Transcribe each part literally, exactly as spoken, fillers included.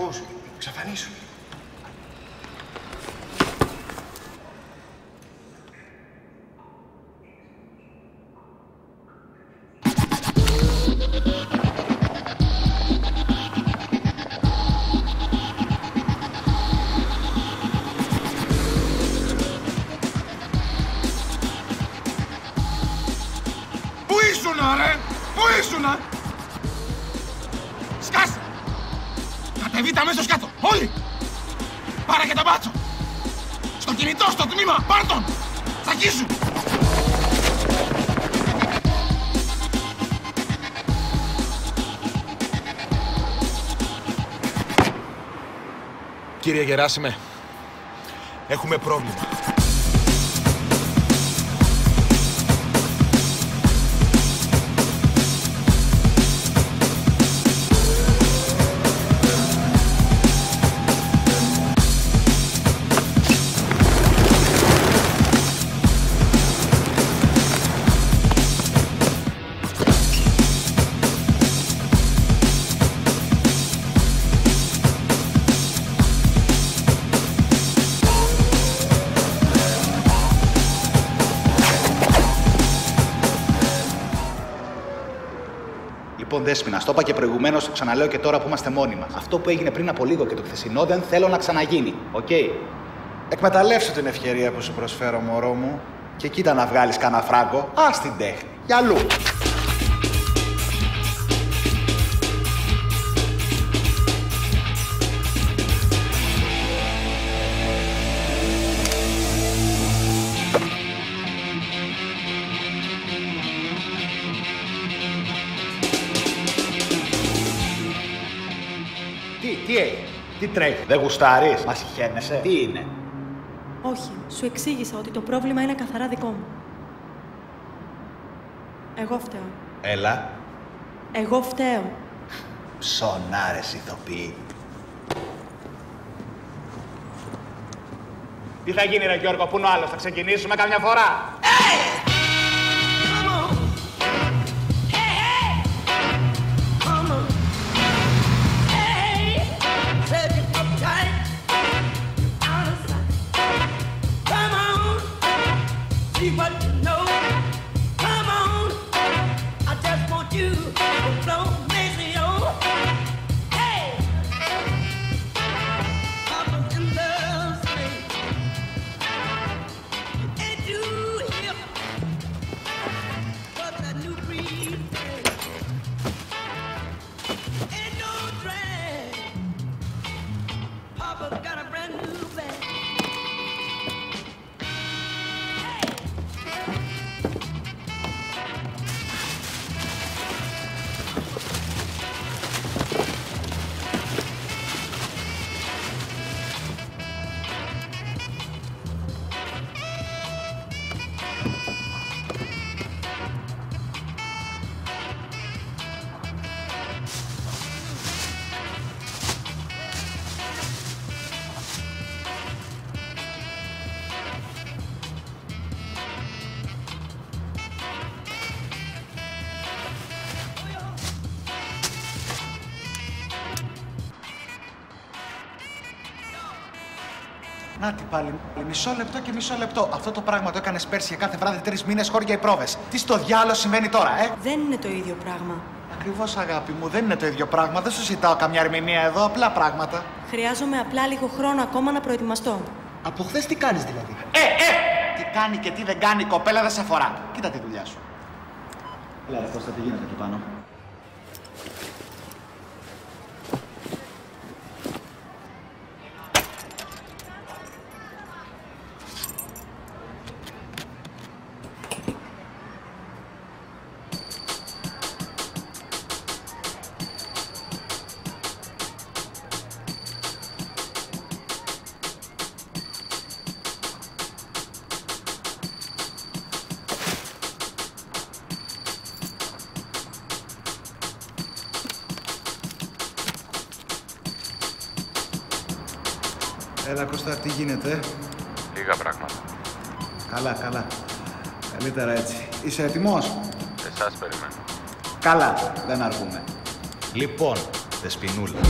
Ακούς, εξαφανίσου. Κύριε Γεράσιμε, έχουμε πρόβλημα. Δέσποινα, στο είπα και προηγουμένως, το ξαναλέω και τώρα που είμαστε μόνοι μας. Αυτό που έγινε πριν από λίγο και το χθεσινό δεν θέλω να ξαναγίνει. Οκ. Okay. Εκμεταλλεύσου την ευκαιρία που σου προσφέρω, μωρό μου, και κοίτα να βγάλεις κανένα φράγκο. Ας την τέχνη. Για αλλού. Τι τρέχει, δεν γουστάρεις, μας χαίνεσαι, τι είναι. Όχι, σου εξήγησα ότι το πρόβλημα είναι καθαρά δικό μου. Εγώ φταίω. Έλα. Εγώ φταίω. Ψωνάρες ηθοποιοί. Τι θα γίνει ρε Γιώργο, πού είναι ο άλλος, θα ξεκινήσουμε καμιά φορά. Hey! Νάτι πάλι, μισό λεπτό και μισό λεπτό. Αυτό το πράγμα το έκανες πέρσι κάθε βράδυ τρεις μήνες χώρια οι πρόβες. Τι στο διάλογο σημαίνει τώρα, ε? Δεν είναι το ίδιο πράγμα. Ακριβώς, αγάπη μου, δεν είναι το ίδιο πράγμα. Δεν σου ζητάω καμιά ερμηνεία εδώ, απλά πράγματα. Χρειάζομαι απλά λίγο χρόνο ακόμα να προετοιμαστώ. Από χθες τι κάνεις δηλαδή? Ε, ε! Τι κάνει και τι δεν κάνει η κοπέλα δεν σε αφορά. Κοίτα τη δουλειά σου. Έλα, ρε Κώστα, τι γίνεται εκεί πάνω? Έλα, Κώστα, τι γίνεται? Λίγα πράγματα. Καλά, καλά. Καλύτερα έτσι. Είσαι έτοιμος? Εσάς περιμένω. Καλά, δεν αργούμε. Λοιπόν, Δεσποινούλα.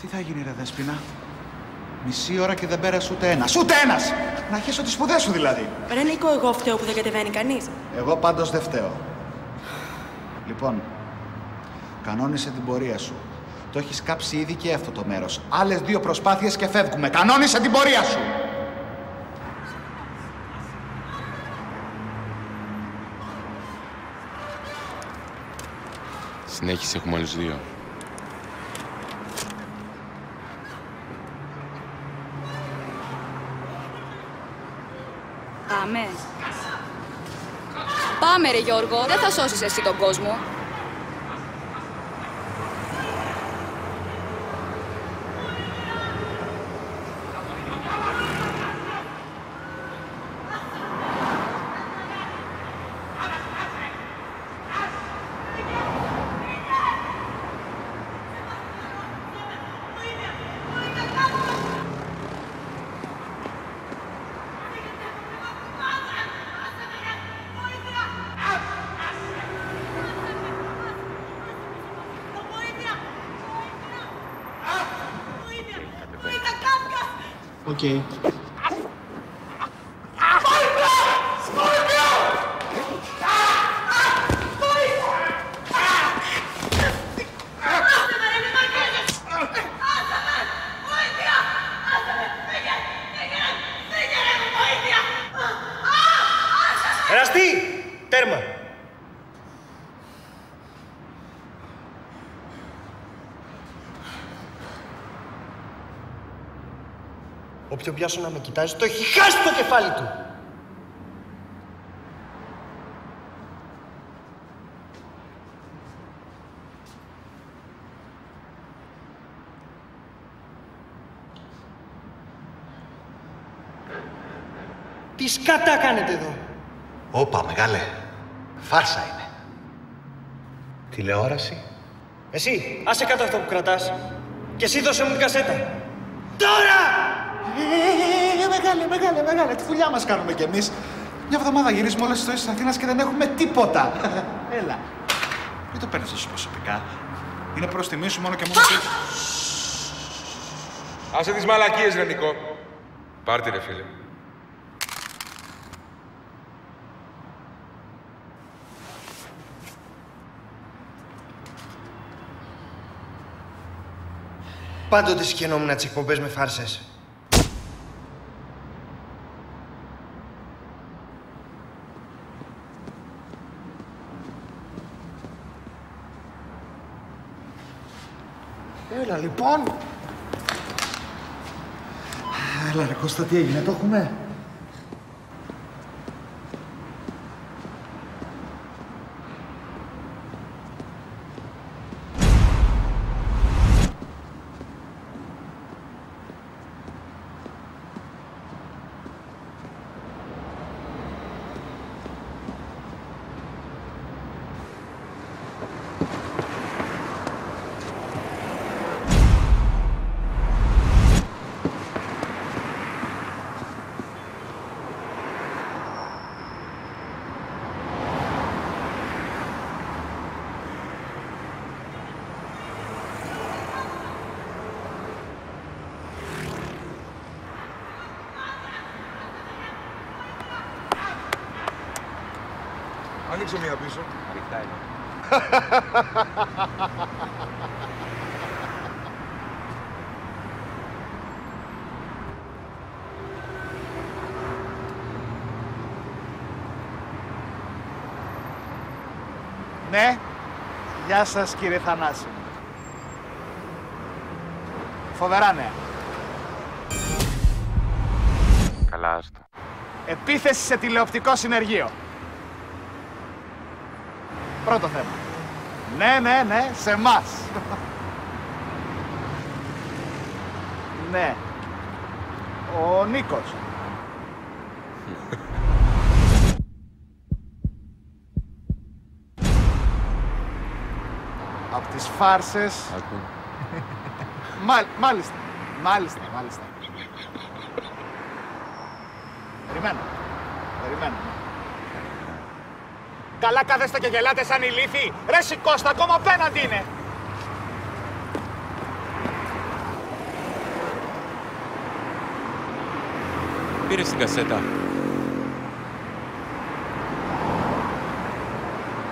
Τι θα γίνει ρε Δέσποινα, μισή ώρα και δεν πέρασε ούτε ένας, ούτε ένας! Να χέσω τις σπουδές σου δηλαδή! Ρε Νίκο, εγώ φταίω που δεν κατεβαίνει κανείς. Εγώ πάντως δεν φταίω. Λοιπόν, κανόνισε την πορεία σου. Το έχεις κάψει ήδη και αυτό το μέρος. Άλλες δύο προσπάθειες και φεύγουμε. Κανόνισε την πορεία σου! Συνέχισε, έχουμε άλλους δύο. Πάμε. Πάμε ρε Γιώργο, δεν θα σώσεις εσύ τον κόσμο. Οκ. Okay. Εραστή! Τέρμα! Όποιον πιάσω να με κοιτάζει, το έχει χάσει το κεφάλι του! Τι σκατά κάνετε εδώ! Όπα, μεγάλε. Φάρσα είναι. Τηλεόραση. Εσύ, άσε κάτω αυτό που κρατάς. Και εσύ δώσε μου την κασέτα. Τώρα! Ε, μεγάλε, μεγάλε, μεγάλε, τη δουλειά μας κάνουμε κι εμείς. Μια εβδομάδα γυρίζουμε όλες τις ιστορίες της Αθήνας και δεν έχουμε τίποτα. Έλα. Μην το παίρνεις τόσο προσωπικά. Είναι προς τιμή σου μόνο και μόνο. Άσε τις μαλακίες, ρε Νικό. Πάρτι, ρε φίλε. Πάντοτε συγχαινόμουν τις εκπομπές με φάρσες. Έλα, λοιπόν. Έλα, ρε Κώστα, τι έγινε, το έχουμε. Ανοίξε μία πίσω. Ανοιχτά είναι. Ναι. Γεια σας κύριε Θανάση. Φοβερά νέα. Καλά, άστο. Επίθεση σε τηλεοπτικό συνεργείο. Πρώτο θέμα. Ναι, ναι, ναι, σε εμάς. Ναι. Ο Νίκος. Απ' τις φάρσες. Μάλιστα, μάλιστα, μάλιστα, μάλιστα. Περιμένω, περιμένω. Καλά κάθεστε και γελάτε σαν ηλίθιοι. Ρε σηκώστε, ακόμα απέναντι είναι. Πήρες την κασέτα.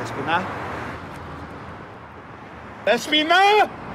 Δεσποινά. Δεσποινά!